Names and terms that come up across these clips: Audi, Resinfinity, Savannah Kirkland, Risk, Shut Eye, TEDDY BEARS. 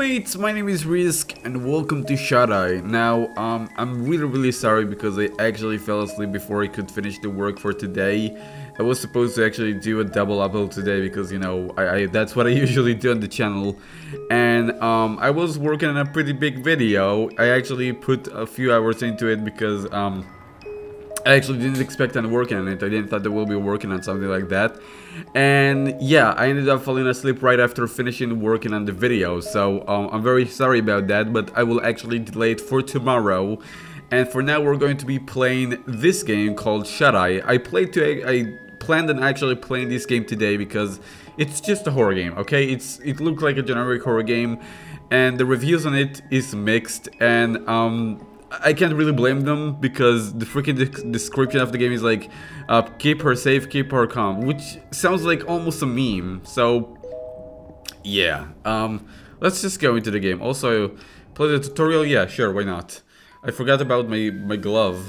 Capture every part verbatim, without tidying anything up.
mates, my name is Risk and welcome to Shut Eye. Now, um, I'm really really sorry because I actually fell asleep before I could finish the work for today. I was supposed to actually do a double upload today because, you know, I, I that's what I usually do on the channel. And um, I was working on a pretty big video. I actually put a few hours into it because um, I actually didn't expect on working on it. I didn't thought that we'll be working on something like that. And yeah, I ended up falling asleep right after finishing working on the video. So um, I'm very sorry about that, but I will actually delay it for tomorrow. And for now, we're going to be playing this game called Shut Eye. I played to I, I planned on actually playing this game today because it's just a horror game. Okay, it's it looked like a generic horror game, and the reviews on it is mixed. And um. I can't really blame them because the freaking de description of the game is like, uh, keep her safe, keep her calm, which sounds like almost a meme. So, yeah, um, let's just go into the game. Also, play the tutorial, yeah, sure, why not? I forgot about my, my glove.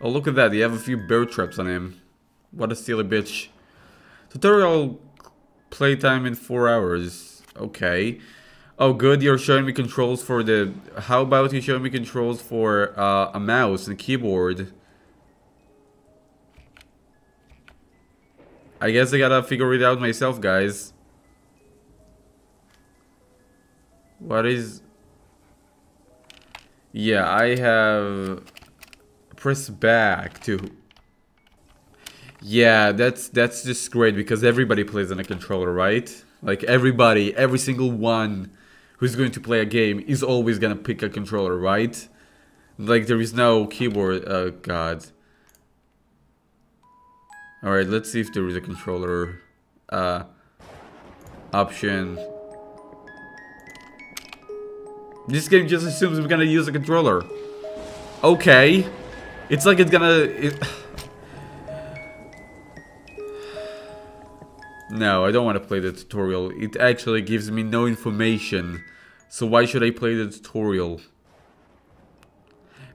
Oh, look at that, they have a few bear traps on him. What a silly bitch. Tutorial playtime in four hours, okay. Oh good, you're showing me controls for the... How about you show me controls for uh, a mouse and keyboard? I guess I gotta figure it out myself, guys. What is... Yeah, I have... Press back to... Yeah, that's, that's just great because everybody plays on a controller, right? Like everybody, every single one who's going to play a game is always gonna pick a controller, right? Like, there is no keyboard, oh god. Alright, let's see if there is a controller uh, option. This game just assumes we're gonna use a controller. Okay. It's like it's gonna... It no, I don't want to play the tutorial. It actually gives me no information. So why should I play the tutorial?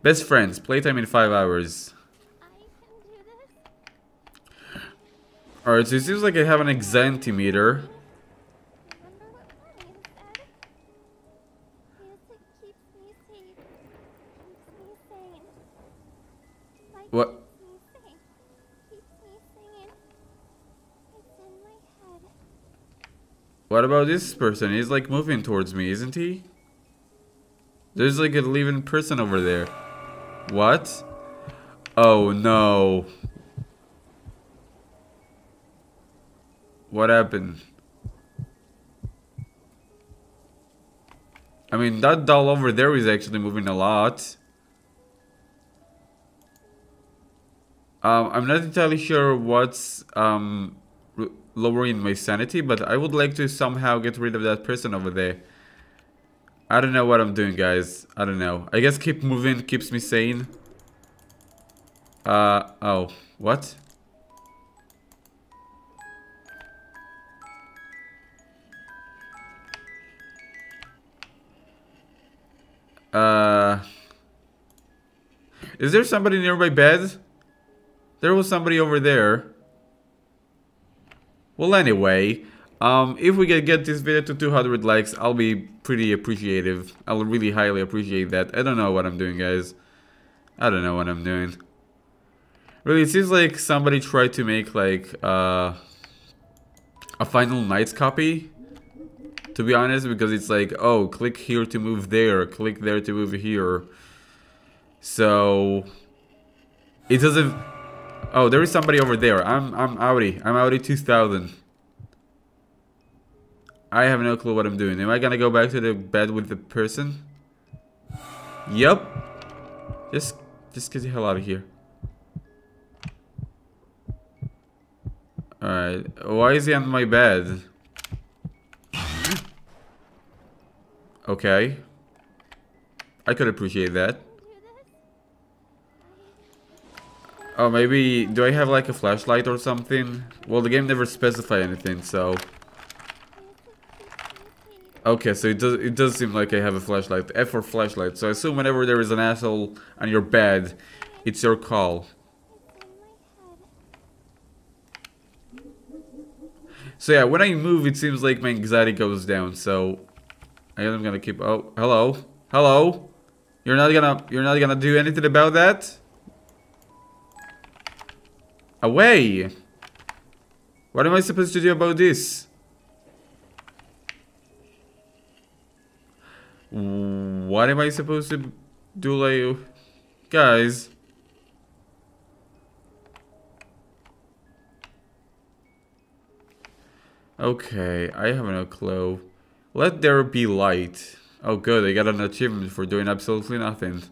Best friends, playtime in five hours. Alright, so it seems like I have an anxiety meter. What? What about this person? He's like moving towards me, isn't he? There's like a living person over there. What? Oh no. What happened? I mean, that doll over there is actually moving a lot. Um, I'm not entirely sure what's... Um, lowering my sanity, but I would like to somehow get rid of that person over there. I don't know what I'm doing, guys. I don't know. I guess keep moving keeps me sane. Uh, oh. What? Uh... Is there somebody near my bed? There was somebody over there. Well, anyway, um, if we can get this video to two hundred likes, I'll be pretty appreciative. I'll really highly appreciate that. I don't know what I'm doing, guys. I don't know what I'm doing. Really, it seems like somebody tried to make, like, uh, a Final Nights copy, to be honest, because it's like, oh, click here to move there, click there to move here. So, it doesn't... Oh, there is somebody over there. I'm I'm Audi. I'm Audi two thousand. I have no clue what I'm doing. Am I gonna go back to the bed with the person? Yep. Just just get the hell out of here. All right. Why is he on my bed? Okay. I could appreciate that. Oh, maybe... Do I have, like, a flashlight or something? Well, the game never specified anything, so... Okay, so it does, it does seem like I have a flashlight. F for flashlight. So I assume whenever there is an asshole on your bed, it's your call. So yeah, when I move, it seems like my anxiety goes down, so... I am gonna keep. Oh, hello, hello. You're not gonna. You're not gonna do anything about that. Away. What am I supposed to do about this? What am I supposed to do, like, guys? Okay, I have no clue. Let there be light. Oh good, I got an achievement for doing absolutely nothing.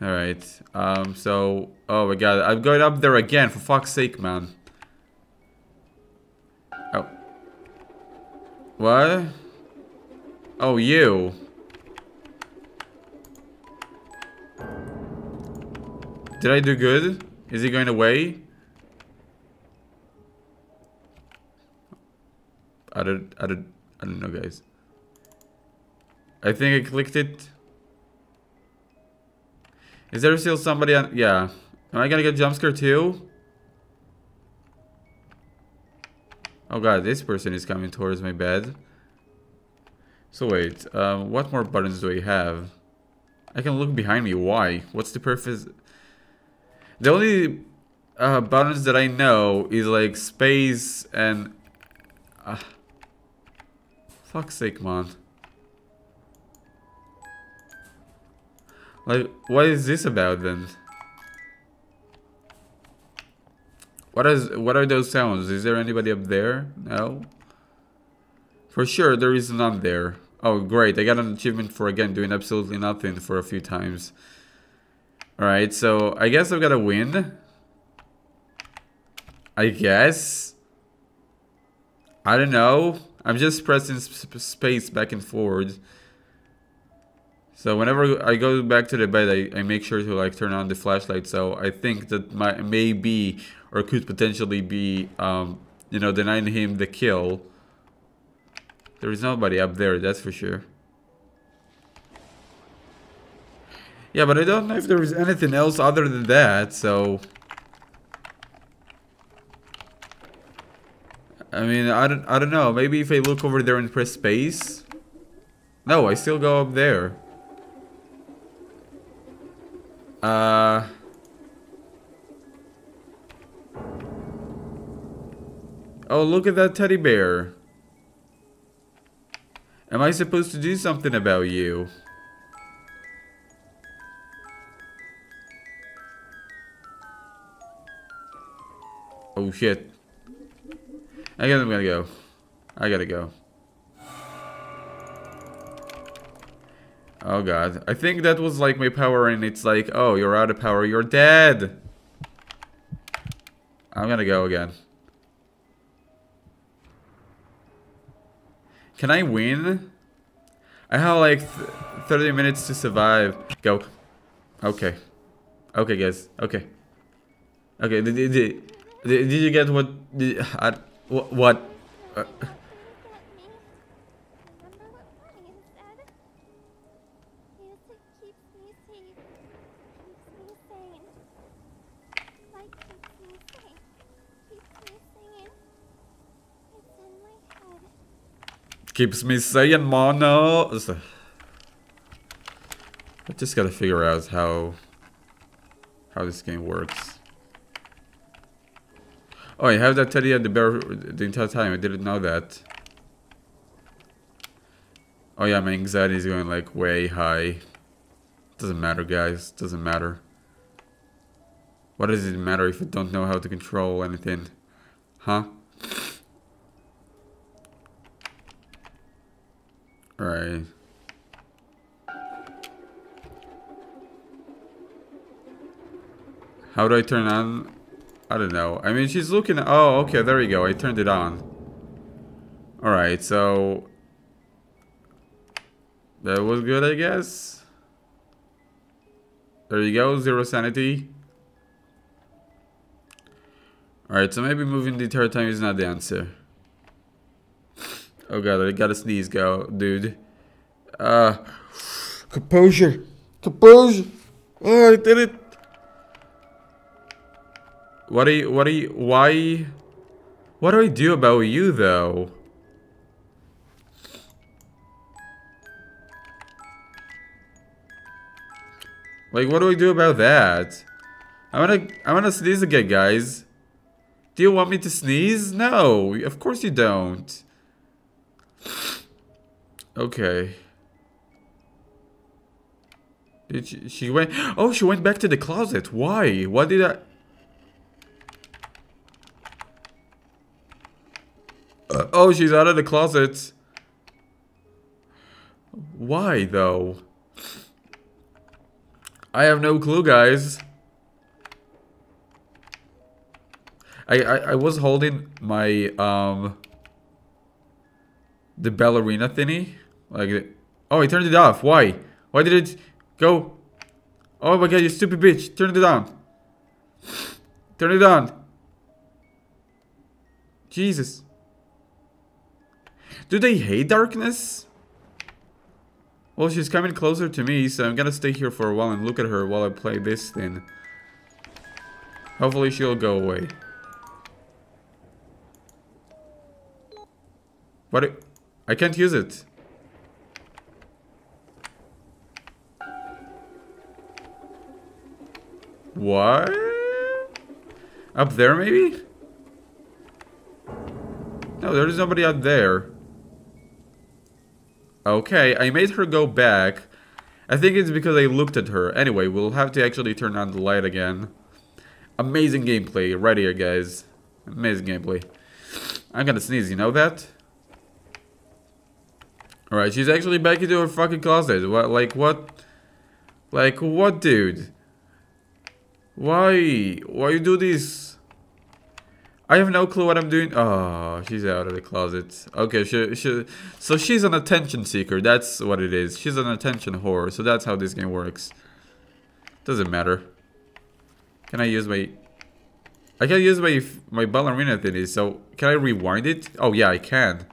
Alright, um, so... Oh my god, I'm going up there again, for fuck's sake, man. Oh. What? Oh, you. Did I do good? Is he going away? I don't, I don't, I don't know, guys. I think I clicked it. Is there still somebody on? Yeah. Am I gonna get jump scare too? Oh god, this person is coming towards my bed. So wait, uh, what more buttons do I have? I can look behind me. Why? What's the purpose? The only uh, buttons that I know is like space and. Uh, Fuck's sake, man. Like, what is this about then? What is what are those sounds? Is there anybody up there? No. For sure there is none there. Oh great, I got an achievement for again doing absolutely nothing for a few times. Alright, so I guess I've gotta win. I guess. I don't know. I'm just pressing sp space back and forward. So whenever I go back to the bed, I, I make sure to like turn on the flashlight. So I think that my maybe or could potentially be, um, you know, denying him the kill. There is nobody up there, that's for sure. Yeah, but I don't know if there is anything else other than that. So. I mean, I don't, I don't know. Maybe if I look over there and press space. No, I still go up there. Uh. Oh, look at that teddy bear. Am I supposed to do something about you? Oh shit. I guess I'm gonna go. I gotta go. Oh god. I think that was like my power and it's like, oh, you're out of power. You're dead. I'm gonna go again. Can I win? I have like th thirty minutes to survive. Go. Okay. Okay, guys. Okay. Okay. Did, did, did, did you get what... Did, I, What? What? Uh, keeps me saying mono. I just gotta figure out how how this game works. Oh, I have that teddy at the bear the entire time. I didn't know that. Oh yeah, my anxiety is going like way high. Doesn't matter, guys. Doesn't matter. What does it matter if I don't know how to control anything? Huh? Alright. How do I turn on... I don't know. I mean, she's looking... Oh, okay, there you go. I turned it on. Alright, so... That was good, I guess. There you go. Zero sanity. Alright, so maybe moving the entire time is not the answer. Oh god, I gotta sneeze, go, dude. Uh... Composure! Composure! Oh, I did it! What do you, what do you, why, what do I do about you, though? Like, what do we do about that? I wanna, I wanna sneeze again, guys. Do you want me to sneeze? No, of course you don't. Okay. Did she, she went... Oh, she went back to the closet. Why? Why did I... Uh, oh, she's out of the closet. Why, though? I have no clue, guys. I, I, I was holding my, um... the ballerina thingy. Like... Oh, I turned it off. Why? Why did it... Go! Oh my god, you stupid bitch! Turn it on! Turn it on! Jesus! Do they hate darkness? Well, she's coming closer to me, so I'm gonna stay here for a while and look at her while I play this thing. Hopefully she'll go away. What? I can't use it. What? Up there, maybe? No, there is nobody up there. Okay, I made her go back. I think it's because I looked at her. Anyway, we'll have to actually turn on the light again. Amazing gameplay right here, guys. Amazing gameplay. I'm gonna sneeze, you know that? Alright, she's actually back into her fucking closet. What? Like what? Like what, dude? Why? Why you do this? I have no clue what I'm doing. Oh, she's out of the closet. Okay, she, she, so she's an attention seeker. That's what it is. She's an attention whore. So that's how this game works. Doesn't matter. Can I use my... I can't use my, my ballerina thingy, so can I rewind it? Oh, yeah, I can.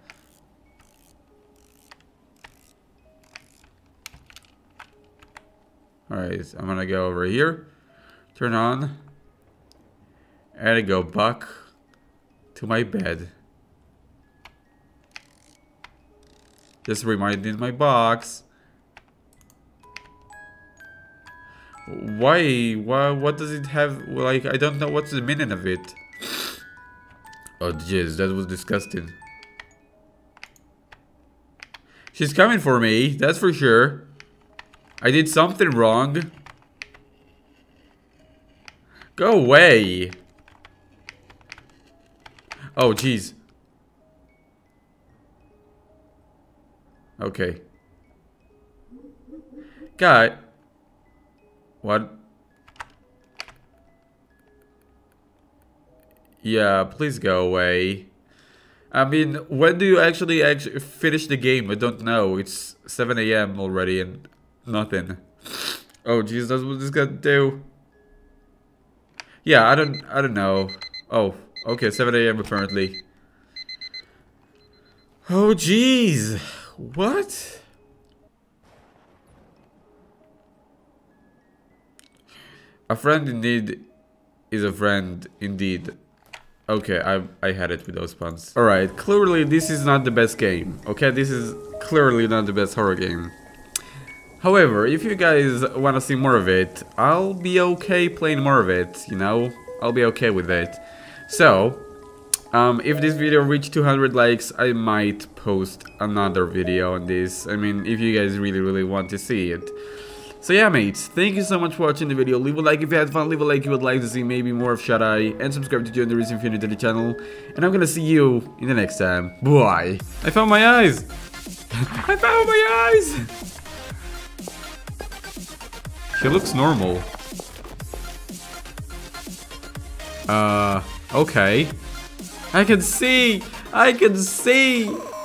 Alright, I'm gonna go over here. Turn on, and I go back to my bed. Just reminding my box. Why? Why? What does it have? Like, I don't know what's the meaning of it. Oh, jeez, that was disgusting. She's coming for me, that's for sure. I did something wrong. Go away! Oh, jeez. Okay. God. What? Yeah, please go away. I mean, when do you actually actually finish the game? I don't know. It's seven A M already and nothing. Oh, jeez, that's what this guy do. Yeah, I don't, I don't know. Oh, okay, seven A M apparently. Oh, jeez. What? A friend indeed is a friend indeed. Okay, I, I had it with those puns. Alright, clearly this is not the best game. Okay, this is clearly not the best horror game. However, if you guys want to see more of it, I'll be okay playing more of it, you know? I'll be okay with it. So, um, if this video reached two hundred likes, I might post another video on this. I mean, if you guys really, really want to see it. So yeah, mates, thank you so much for watching the video. Leave a like if you had fun, leave a like if you would like to see maybe more of Shut Eye, and subscribe to join the Resinfinity channel. And I'm gonna see you in the next time. Bye! I found my eyes! I found my eyes! She looks normal. Uh, okay. I can see! I can see!